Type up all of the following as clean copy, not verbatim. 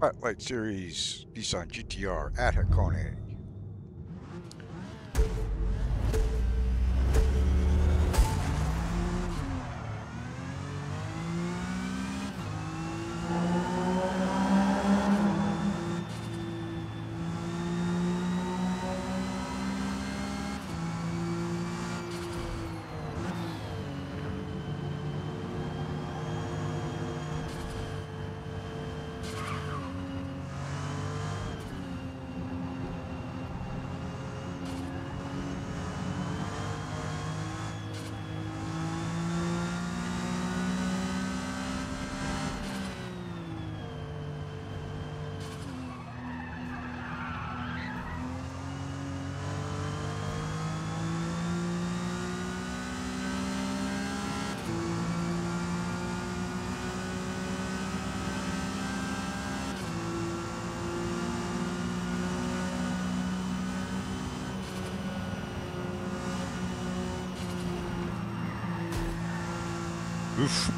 Spotlight Series Nissan GTR at Hakone. Oof.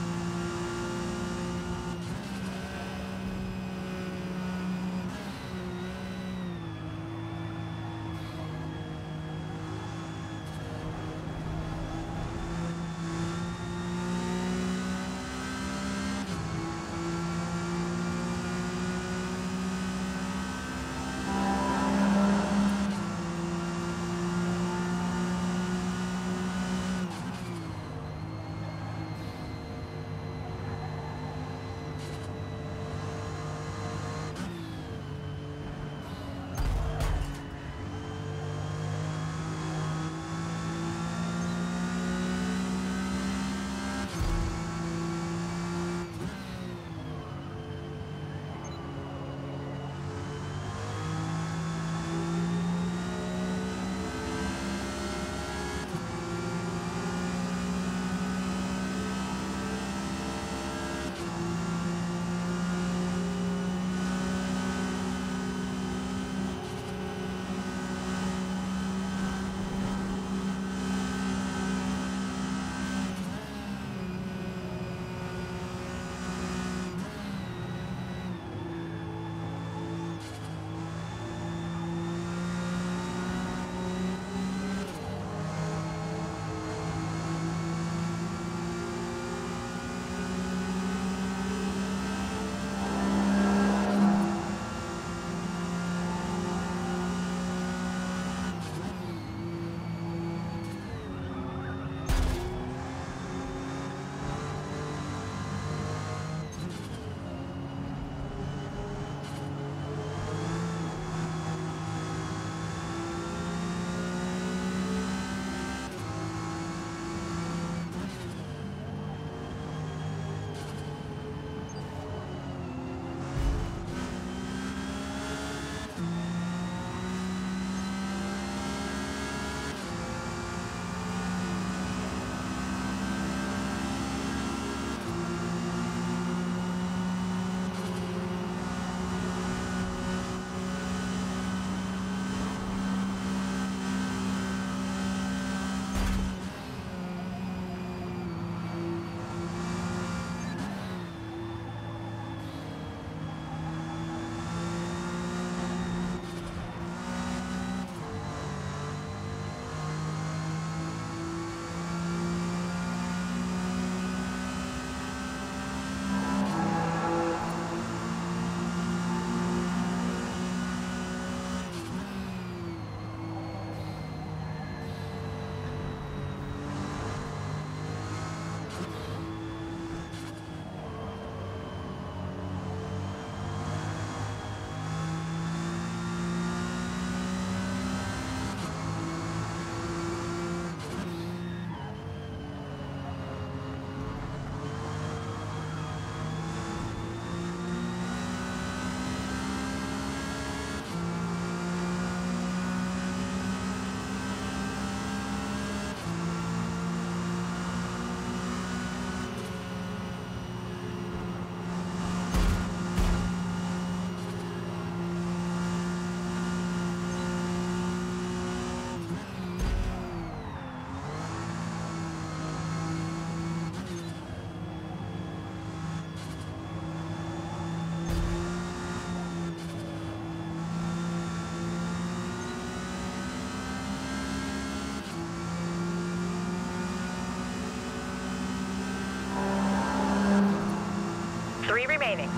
3 remaining.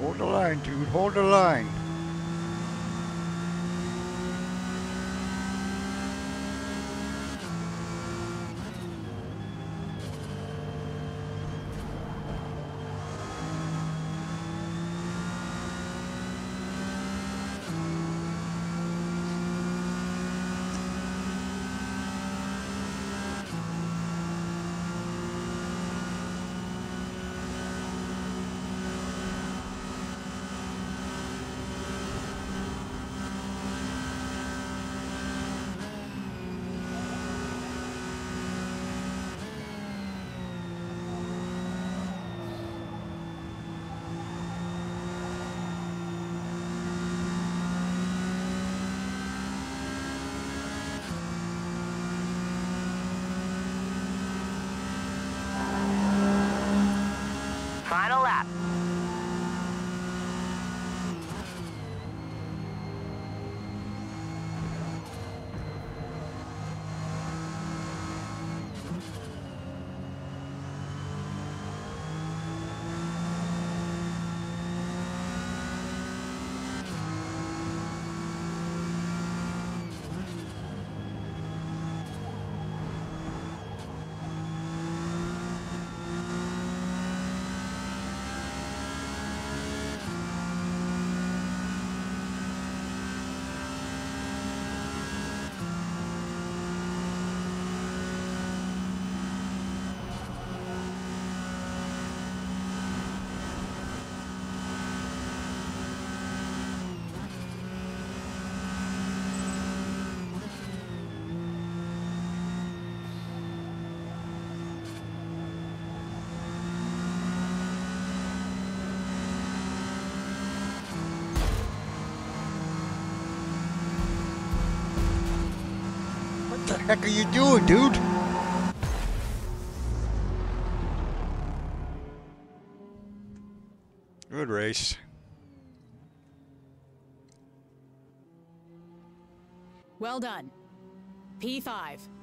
Hold the line, dude. Hold the line. Final lap. What the heck are you doing, dude? Good race. Well done. P5.